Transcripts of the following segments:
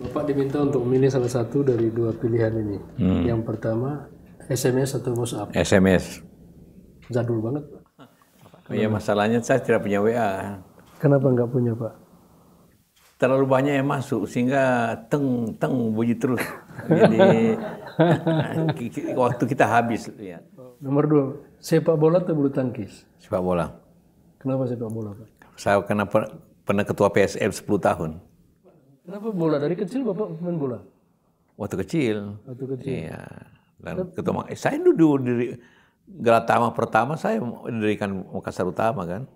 Bapak diminta untuk memilih salah satu dari dua pilihan ini. Yang pertama, SMS atau WhatsApp? SMS. Jadul banget, Pak. Ya, masalahnya saya tidak punya WA. Kenapa nggak punya, Pak? Terlalu banyak yang masuk, sehingga teng-teng bunyi terus. Jadi, waktu kita habis. Ya. Nomor dua, sepak bola atau bulu tangkis? Sepak bola. Kenapa sepak bola, Pak? Saya pernah ketua PSM 10 tahun. Kenapa bola? Dari kecil Bapak main bola? Waktu kecil. Waktu kecil. Iya. Dan ketua, saya duduk di Gelora Tama pertama, saya mendirikan Makassar Utama kan.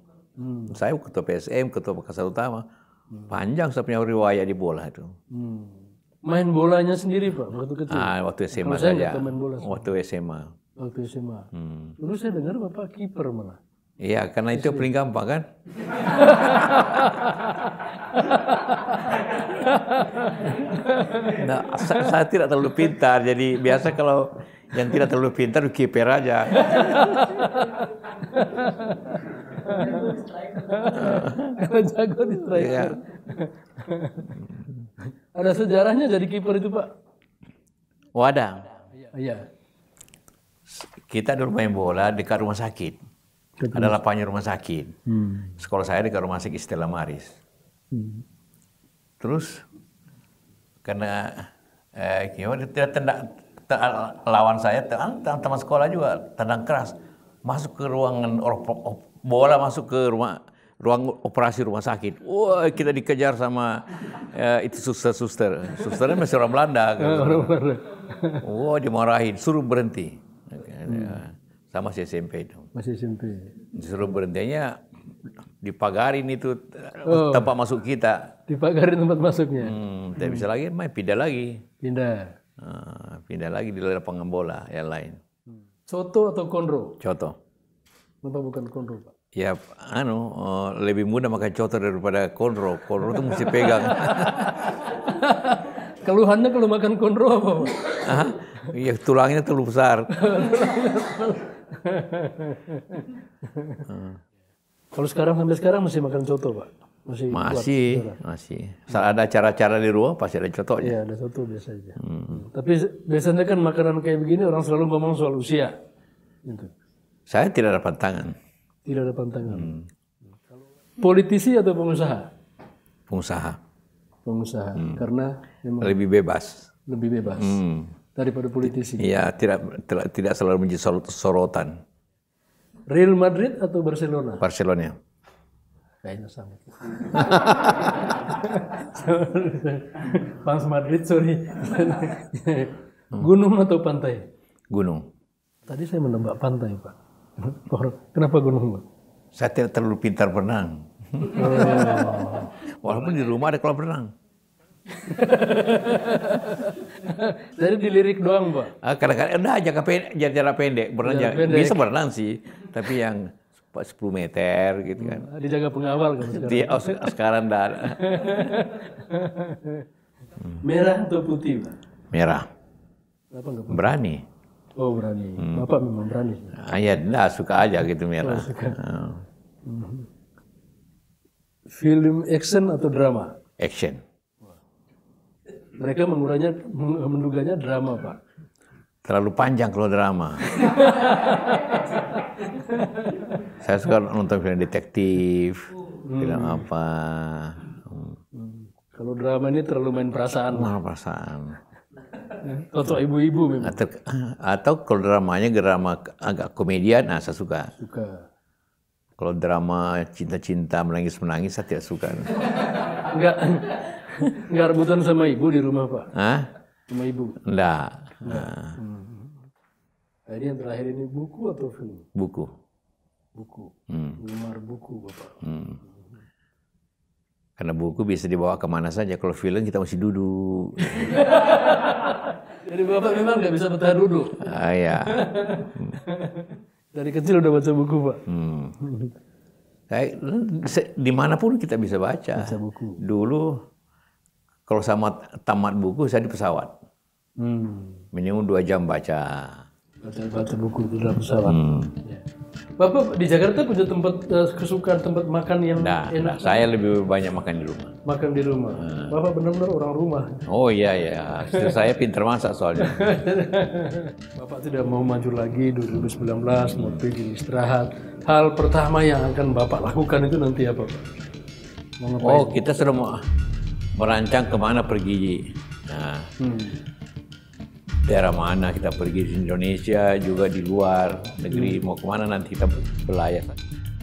Saya ketua PSM, ketua Makassar Utama. Panjang saya punya riwayat di bola itu. Main bolanya sendiri Pak waktu kecil? Ah, waktu SMA saja. Waktu SMA. Waktu SMA. Dulu saya dengar Bapak kiper malah. Iya, karena itu paling gampang kan. Nah, saya tidak terlalu pintar, jadi biasa kalau yang tidak terlalu pintar, kiper aja. Kalau jago di striker. Ada sejarahnya jadi kiper itu Pak? Wadah. Iya. Kita dulu main bola dekat rumah sakit. Ada lapangan rumah sakit. Sekolah saya dekat rumah sakit Stella Maris. Terus karena gimana dia tendak. Lawan saya, teman sekolah juga, tendang keras, masuk ke ruangan bola, masuk ke ruang operasi rumah sakit. Wah, kita dikejar sama itu suster-suster. Susternya masih orang Belanda. Wah, dimarahin, suruh berhenti. Sama si SMP itu. Masih SMP. Disuruh berhentinya dipagarin itu tempat masuk kita. Dipagarin tempat masuknya. Tidak bisa lagi, main pindah lagi. Pindah. Pindah lagi di lapangan bola yang lain. Coto atau konro? Coto. Kenapa bukan konro, Pak? Ya, lebih mudah makan coto daripada konro. Konro itu mesti pegang. Keluhannya kalau makan konro apa, Pak? Ya, tulangnya terlalu besar. Kalau sampai sekarang masih makan coto, Pak? Masih. Saat ada acara-acara di rumah pasti ada cotoknya. Iya, ada coto biasanya. Tapi biasanya kan makanan kayak begini orang selalu ngomong soal usia. Gitu. Saya tidak ada pantangan. Tidak ada pantangan. Politisi atau pengusaha? Pengusaha. Karena memang lebih bebas. Lebih bebas daripada politisi. Iya, tidak selalu menjadi sorotan. Real Madrid atau Barcelona? Barcelona. Kayaknya sama. Fans Madrid, sorry. Gunung atau pantai? Gunung. Tadi saya menembak pantai, Pak. Kenapa gunung, Pak? Saya tidak terlalu pintar berenang. Walaupun di rumah ada kolam renang. Jadi dilirik doang, Pak? Kadang-kadang, jarak pendek. Bisa berenang sih, tapi yang 10 meter gitu kan. Dijaga pengawal kan sekarang. Sekarang dah. Merah atau putih, Pak? Merah. Kenapa nggak putih? Berani. Oh, berani. Bapak memang berani. Ya, nah, suka aja gitu merah. Oh, suka. Film action atau drama? Action. Mereka menduganya drama, Pak. Terlalu panjang kalau drama. Saya suka nonton film detektif, film apa. Kalau drama ini terlalu main perasaan. Atau ibu-ibu memang. Atau kalau dramanya agak komedian, nah saya suka. Kalau drama cinta-cinta, menangis-menangis, saya tidak suka. Enggak rebutan sama ibu di rumah, Pak? Hah? Sama ibu? Enggak. Jadi yang terakhir ini buku atau film? Buku. Penggemar buku, Bapak. Karena buku bisa dibawa kemana saja. Kalau film kita mesti duduk. Jadi Bapak memang nggak bisa bertahan duduk. Iya. Dari kecil udah baca buku, Pak. Dimanapun kita bisa baca. Baca buku. Dulu kalau sama tamat buku saya di pesawat. Minimum 2 jam baca buku di dalam pesawat. Bapak di Jakarta punya tempat kesukaan, tempat makan yang enak? Saya lebih banyak makan di rumah. Makan di rumah? Bapak benar-benar orang rumah. Oh iya, iya. Saya pintar masak soalnya. Bapak tidak mau maju lagi 2019, mau pergi istirahat. Hal pertama yang akan Bapak lakukan itu nanti apa, Pak? Oh, kita sudah mau merancang kemana pergi. Nah, daerah mana kita pergi, di Indonesia juga di luar negeri, mau kemana nanti kita berlayar.